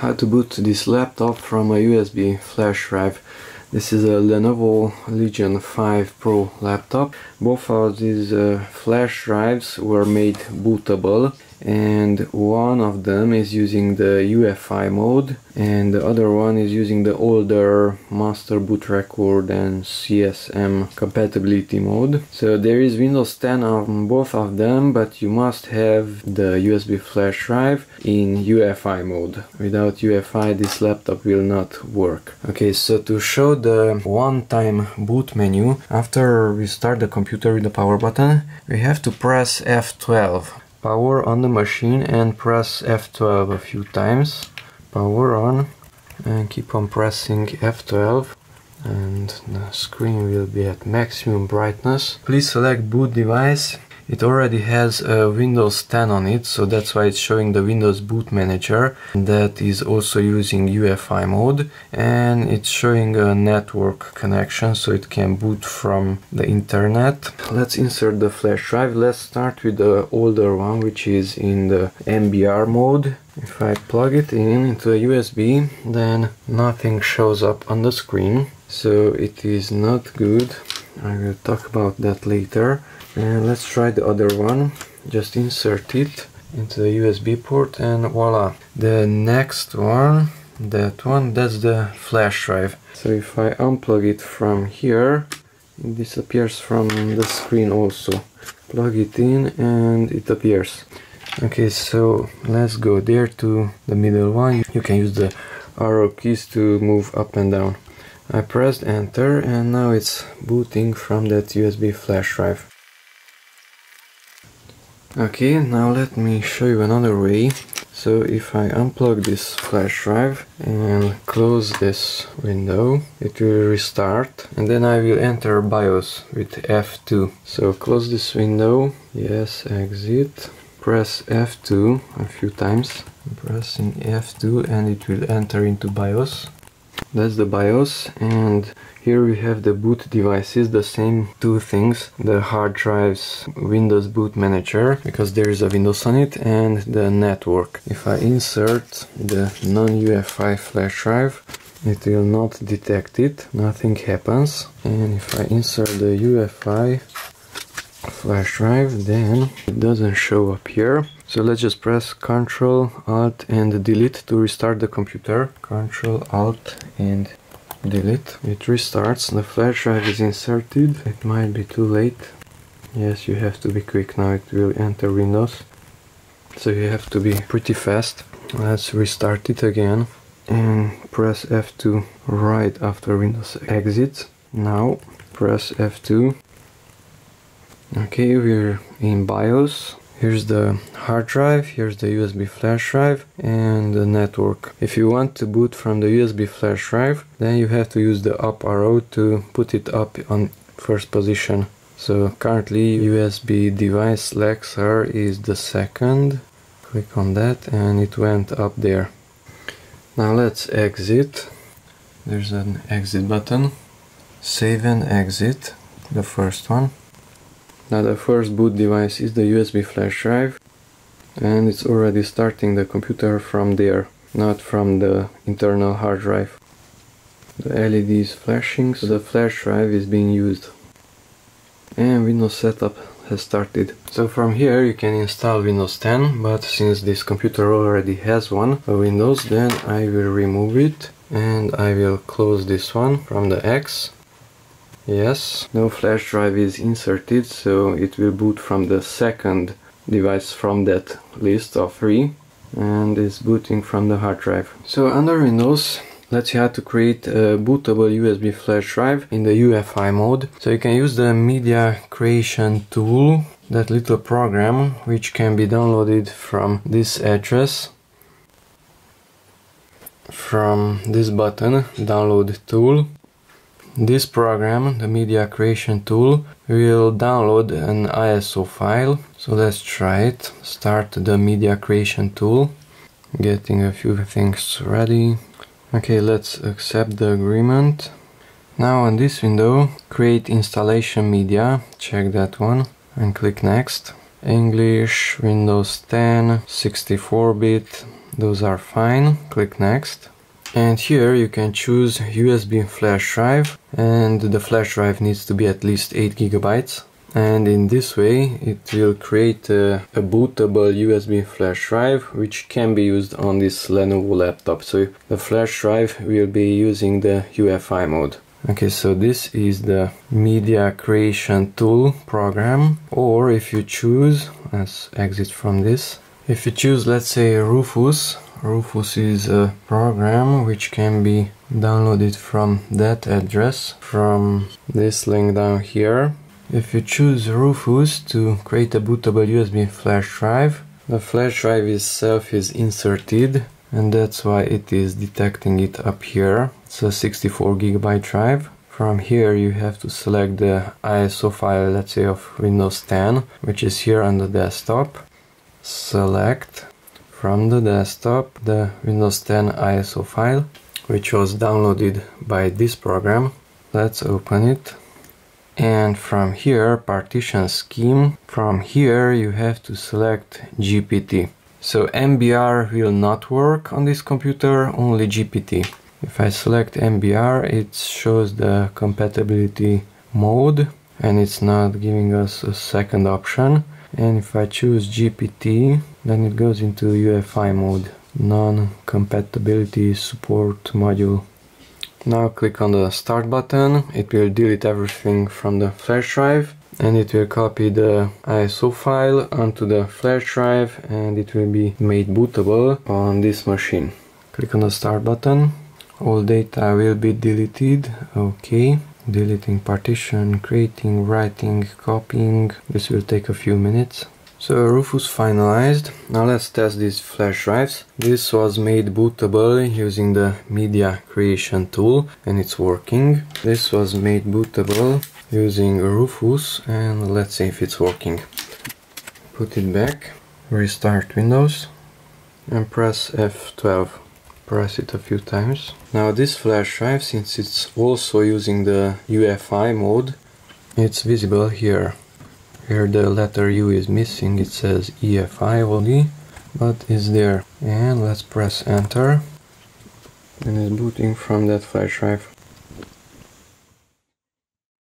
how to boot this laptop from a USB flash drive. This is a Lenovo Legion 5 Pro laptop. Both of these flash drives were made bootable, and one of them is using the UEFI mode and the other one is using the older master boot record and CSM compatibility mode. So there is Windows 10 on both of them, but you must have the USB flash drive in UEFI mode. Without UEFI this laptop will not work. Okay, so to show the one-time boot menu, after we start the computer with the power button, we have to press F12. Power on the machine and press F12 a few times. Power on and keep on pressing F12 and the screen will be at maximum brightness. Please select boot device. It already has a Windows 10 on it, so that's why it's showing the Windows Boot Manager that is also using UEFI mode, and it's showing a network connection so it can boot from the internet. Let's insert the flash drive. Let's start with the older one, which is in the MBR mode. If I plug it into a USB, then nothing shows up on the screen, so it is not good. I will talk about that later. And let's try the other one. Just insert it into the USB port and voila. The next one, that one, that's the flash drive. So if I unplug it from here, it disappears from the screen also. Plug it in and it appears. Okay, so let's go there to the middle one. You can use the arrow keys to move up and down. I pressed enter and now it's booting from that USB flash drive. Okay, now let me show you another way. So if I unplug this flash drive and close this window, it will restart, and then I will enter BIOS with F2. So close this window, yes, exit, press F2 a few times. I'm pressing F2 and it will enter into BIOS. That's the BIOS, and here we have the boot devices, the same two things, the hard drives, Windows Boot Manager, because there is a Windows on it, and the network. If I insert the non-UEFI flash drive, it will not detect it, nothing happens. And if I insert the UEFI flash drive, then it doesn't show up here. So let's just press Ctrl, Alt and Delete to restart the computer. Ctrl, Alt and Delete. It restarts, the flash drive is inserted. It might be too late. Yes, you have to be quick now, it will enter Windows. So you have to be pretty fast. Let's restart it again and press F2 right after Windows exits. Now press F2. Okay, we're in BIOS. Here's the hard drive, here's the USB flash drive and the network. If you want to boot from the USB flash drive, then you have to use the up arrow to put it up on first position. So currently USB device Lexar is the second. Click on that and it went up there. Now let's exit. There's an exit button. Save and exit, the first one. Now the first boot device is the USB flash drive, and it's already starting the computer from there, not from the internal hard drive. The LED is flashing, so the flash drive is being used. And Windows setup has started. So from here you can install Windows 10, but since this computer already has one, a Windows, then I will remove it and I will close this one from the X. Yes, no flash drive is inserted, so it will boot from the second device from that list of three, and is booting from the hard drive. So under Windows, let's see how to create a bootable USB flash drive in the UEFI mode. So you can use the media creation tool, that little program which can be downloaded from this address, from this button, download tool. This program, the media creation tool, will download an ISO file. So let's try it. Start the media creation tool. Getting a few things ready. Okay, let's accept the agreement. Now on this window, create installation media. Check that one and click next. English, Windows 10, 64-bit, Those are fine. Click next. And here you can choose USB flash drive, and the flash drive needs to be at least 8 GB. And in this way it will create a bootable USB flash drive, which can be used on this Lenovo laptop. So the flash drive will be using the UEFI mode. Okay, so this is the media creation tool program, or if you choose, let's exit from this. If you choose, let's say Rufus, Rufus is a program which can be downloaded from that address, from this link down here. If you choose Rufus to create a bootable USB flash drive, the flash drive itself is inserted, and that's why it is detecting it up here. It's a 64 GB drive. From here you have to select the ISO file, let's say of Windows 10, which is here on the desktop. Select from the desktop the Windows 10 ISO file, which was downloaded by this program. Let's open it. And from here, partition scheme, from here you have to select GPT. So MBR will not work on this computer, only GPT. If I select MBR, it shows the compatibility mode, and it's not giving us a second option. And if I choose GPT, then it goes into UEFI mode, non-compatibility support module. Now click on the start button, it will delete everything from the flash drive, and it will copy the ISO file onto the flash drive, and it will be made bootable on this machine. Click on the start button. All data will be deleted. Okay. Deleting partition, creating, writing, copying. This will take a few minutes. So Rufus finalized. Now let's test these flash drives. This was made bootable using the media creation tool, and it's working. This was made bootable using Rufus, and let's see if it's working. Put it back, restart Windows, and press F12. Press it a few times. Now this flash drive, since it's also using the UEFI mode, it's visible here. Here the letter U is missing, it says EFI only, but it's there. And let's press enter, and it's booting from that flash drive.